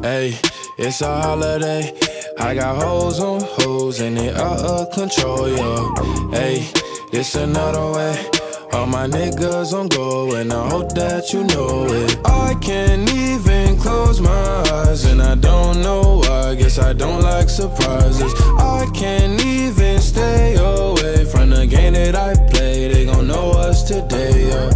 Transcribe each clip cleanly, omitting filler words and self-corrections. Hey, it's a holiday. I got hoes on hoes and they out of control, yo. Hey, this another way. All my niggas on go and I hope that you know it. I can't even close my eyes and I don't know why. Guess I don't like surprises. I can't even stay away from the game that I play. They gon' know us today, yo.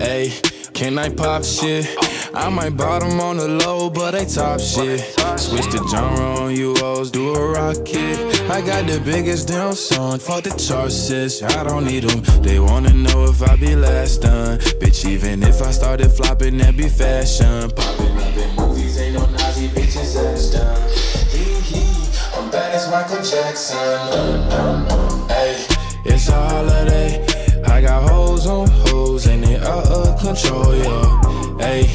Hey, can I pop shit? I might bottom on the low, but they top shit. Switch the genre on you hoes, do a rocket. I got the biggest damn song, fuck the charts, sis, I don't need them. They wanna know if I be last done. Bitch, even if I started flopping, that be fashion. Popping up in movies, ain't no Nazi bitches ass done. Hee, I'm bad as Michael Jackson. Hey, it's a holiday. I got hoes on hoes, and they out of control, yo. Hey,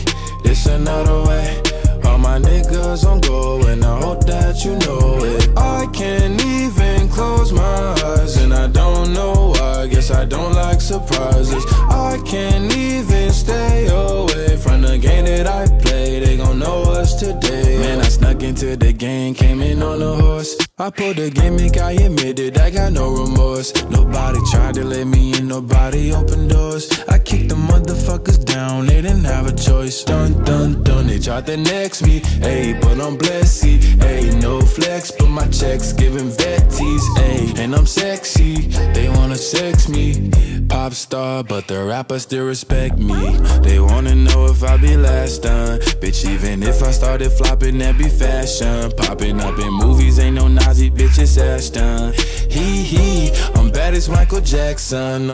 this another way. All my niggas on go and I hope that you know it. I can't even close my eyes and I don't know why. Guess I don't like surprises. I can't even stay away from the game that I play. They gon' know us today. Man, I snuck into the game, came in on a horse. I pulled a gimmick, I admitted I got no remorse. Nobody tried to let me in, nobody opened doors. I kicked the motherfuckers down, they didn't have a choice. Dun dun dun, they tried to next me. Ayy, but I'm blessy. Ayy, no flex, but my checks giving vetties. Ayy, and I'm sexy, they wanna sex me. Pop star, but the rappers still respect me. They wanna know if I be last done. Bitch, even if I started flopping, that be fashion. Popping up in movies, ain't no Nazi bitches ass done. Hee, I'm bad as Michael Jackson.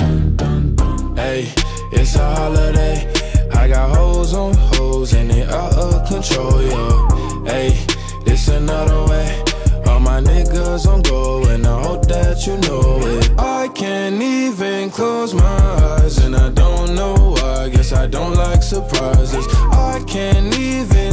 Hey, it's a holiday. I got hoes on hoes and they out of control, yo. Hey, this another way. All my niggas on go and I hope that you know it. I can't even close my eyes and I don't know why. Guess I don't like surprises. I can't even